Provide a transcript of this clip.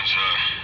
Yes, sir.